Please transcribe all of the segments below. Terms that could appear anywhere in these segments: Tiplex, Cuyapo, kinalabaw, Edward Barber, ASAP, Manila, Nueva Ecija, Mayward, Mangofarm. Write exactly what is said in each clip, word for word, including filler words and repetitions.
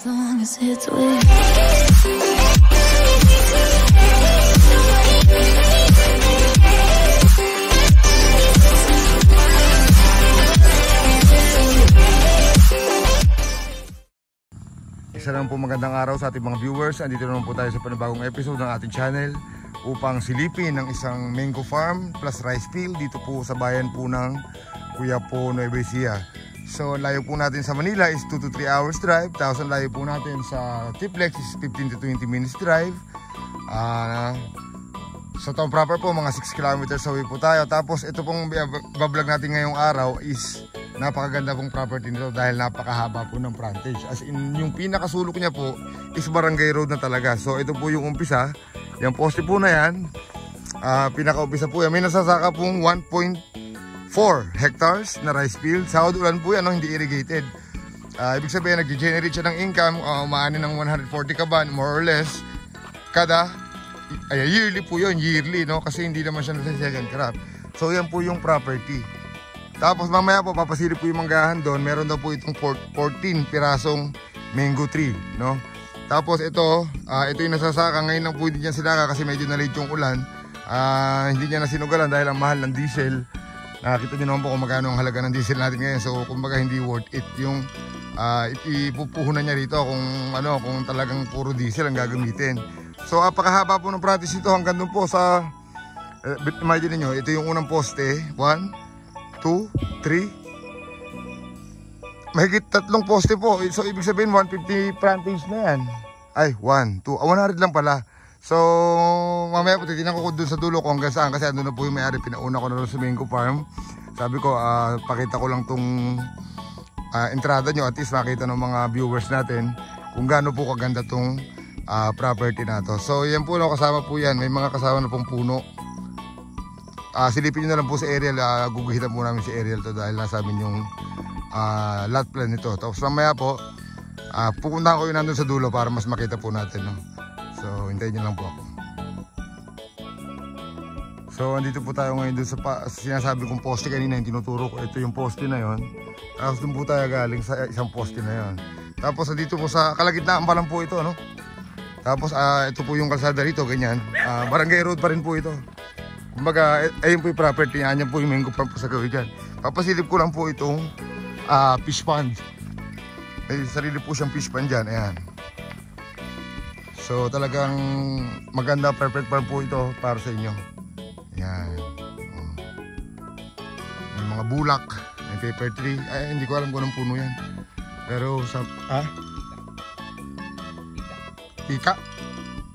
as long as it's with you. Isa lang po magandang araw sa ating mga viewers. Andito naman po tayo sa panibagong episode ng ating channel upang silipin ang isang mango farm plus rice field dito po sa bayan po ng Cuyapo, Nueva Ecija. So layo po natin sa Manila is two to three hours drive. Tapos layo po natin sa Tiplex is fifteen to twenty minutes drive. Uh, sa town proper po mga six kilometers away po tayo. Tapos ito pong bablog natin ngayong araw is napakaganda pong property nito dahil napakahaba po ng frontage. As in, yung pinakasulok niya po is barangay road na talaga. So, ito po yung umpisa. Yung poste po na yan, uh, pinakaumpisa po yan. May nasasaka pong one point four hectares na rice field. Sahod ulan po yan, no? Hindi irrigated. Uh, ibig sabihin, nag-generate siya ng income, uh, umaani ng one hundred forty kaban, more or less, kada, ay, yearly po yun, yearly, no? Kasi hindi naman siya nasa second crop. So, yan po yung property. Tapos mamaya po papasilip po yung manggahan doon. Meron daw po itong fourteen pirasong mango tree, no? Tapos ito, uh, ito yung nasasaka. Ngayon lang po hindi niya sinaka kasi medyo na-late yung ulan. uh, Hindi niya nasinugalan dahil ang mahal ng diesel. Nakakita niyo naman po kung magkano ang halaga ng diesel natin ngayon. So kumbaga hindi worth it yung uh, ipupuhunan niya rito kung ano, kung talagang puro diesel ang gagamitin. So apakahaba po ng practice ito hanggang doon po sa uh, imagine niyo, ito yung unang poste, one, two, three, mahigit tatlong poste po. So ibig sabihin one hundred fifty plantings na yan. Ay one, two, one hundred lang pala. So mamaya po titignan ko doon sa dulo ko hanggang saan, kasi ano na po yung may-ari. Pinauna ko na doon sa mango farm. Sabi ko uh, pakita ko lang tong uh, entrada nyo, at least makita ng mga viewers natin kung gaano po kaganda tong uh, property na to. So yan po lang, kasama po yan, may mga kasama na pong puno. Uh, silipin nyo na lang po si Ariel. uh, Guguhitan po namin si Ariel to dahil nasa amin yung uh, lot plan nito. Tapos mamaya po uh, pupunta ko yun nandun sa dulo para mas makita po natin, no? So hintayin nyo lang po ako. So andito po tayo ngayon dun sa sinasabi kong poste kanina yung tinuturo ko. Ito yung poste na yon. Tapos dun po tayo galing sa isang poste na yon. Tapos andito po sa kalagitnaan pa lang po ito, no? Tapos uh, ito po yung kalsada rito, ganyan. uh, Barangay road pa rin po ito. Kumbaga, ayun po yung property niya. Ayan po yung mango farm po sa gawin dyan. Papasilip ko lang po itong uh, fish pond. May sarili po siyang fish pond dyan. Ayan. So talagang maganda, perfect farm po ito para sa inyo. Ayan. May mga bulak. May paper tree. Ay, hindi ko alam kung anong puno yan. Pero sa... Ha? Tika?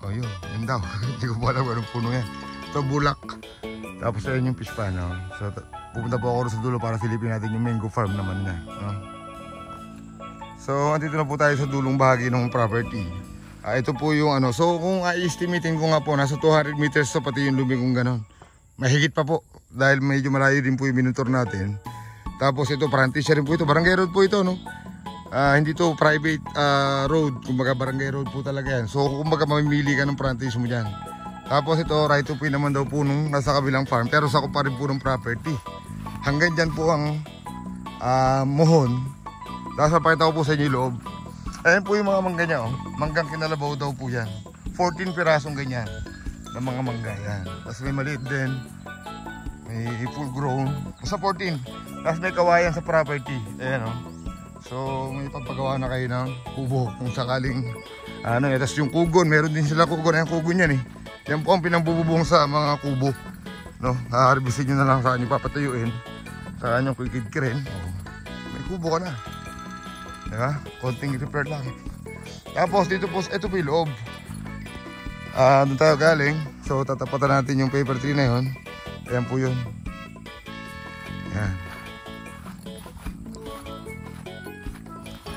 O, oh, yun. Yan daw. Hindi ko po alam kung anong puno yan. Ito, bulak. Tapos ayun yung fish pan, no? So pupunta po ako sa dulo para silipin natin yung mango farm naman niya, no? So andito na po tayo sa dulong bahagi ng property. uh, Ito po yung ano. So kung i-estimatein ko nga po, nasa two hundred meters so pati yung lubi kung ganon. Mahigit pa po dahil medyo malayo din po yung minutor natin. Tapos ito, frontage rin po ito. Barangay road po ito, no? Uh, hindi to private uh, road. Kumbaga barangay road po talaga yan. So kumbaga mamimili ka ng frontage mo dyan. Tapos ito, right of way naman daw po nung nasa kabilang farm, pero sakop pa rin po ng property. Hanggang dyan po ang uh, mohon. Tapos napakita ko po sa inyo loob. Ayan po yung mga mangga niya, oh. Manggang kinalabaw daw po yan. fourteen pirasong ganyan na mga mangga yan. Tapos may maliit din, may full grown. Basta fourteen. Tapos may kawayan sa property. Ayan, oh. So may pagpagawa na kayo ng kubo kung sakaling ano. Tapos yung kugon, meron din sila kugon. Ayan, kugon yan eh. Yan po ang pinambububong sa mga kubo, no? Haharbisin nyo na lang saan yung papatayuin, saan yung kikidkirin. Oh, may kubo ka na, diba? Konting repair lang. Tapos dito po, ito po yung loob. Ah, doon tayo galing. So tatapatan natin yung paper tree na yun. Ayan po yun. Ayan.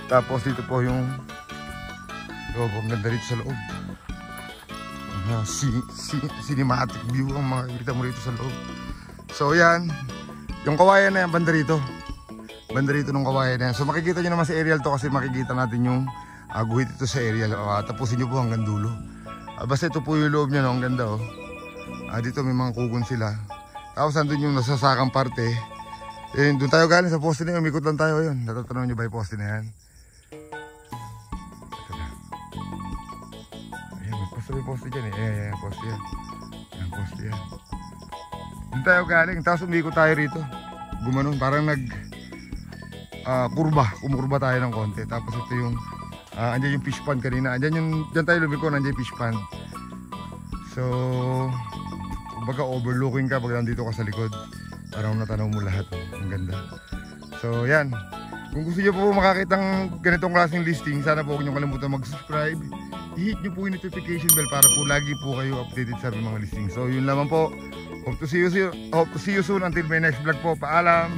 Tapos dito po yung loob. Ang ganda rito sa loob. Uh, si, si, cinematic view ang makikita mo rito sa loob. So yan, yung kawayan na yan, banda rito. Banda rito nung kawayan na yan. So makikita nyo naman sa aerial to, kasi makikita natin yung uh, guhit ito sa aerial. uh, Tapusin nyo po hanggang dulo. uh, Basta ito po yung loob nyo, no? Ang ganda, oh. uh, Dito may mga kugon sila. Tapos nandun yung nasasakang parte. eh, Doon tayo galing sa poste na yun. Umikot lang tayo yun. Natatanong nyo ba yung poste na yan? Gusto may poste dyan eh. Ayan, ayan, poste yan. Ayan, poste yan. Doon tayo galing. Tapos umiko tayo rito. Gumanon, parang nag uh, kurba. Kumukurba tayo ng konti. Tapos ito yung uh, andyan yung fish pond kanina. Andyan yung, dyan tayo lumiko. Andyan yung fish pond. So kumbaga overlooking ka pag nandito ka sa likod. Parang natanaw mo lahat. Ang ganda. So yan. Kung gusto nyo po makakita ng ganitong klaseng listing, sana po huwag nyo kalimutan mag-subscribe. I-hit nyo po yung notification bell para po lagi po kayo updated sa mga listing. So yun lamang po. Hope to see you soon, hope to see you soon until my next vlog po. Paalam!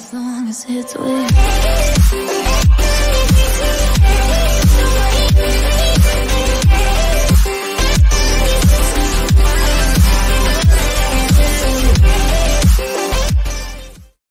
As long as it's with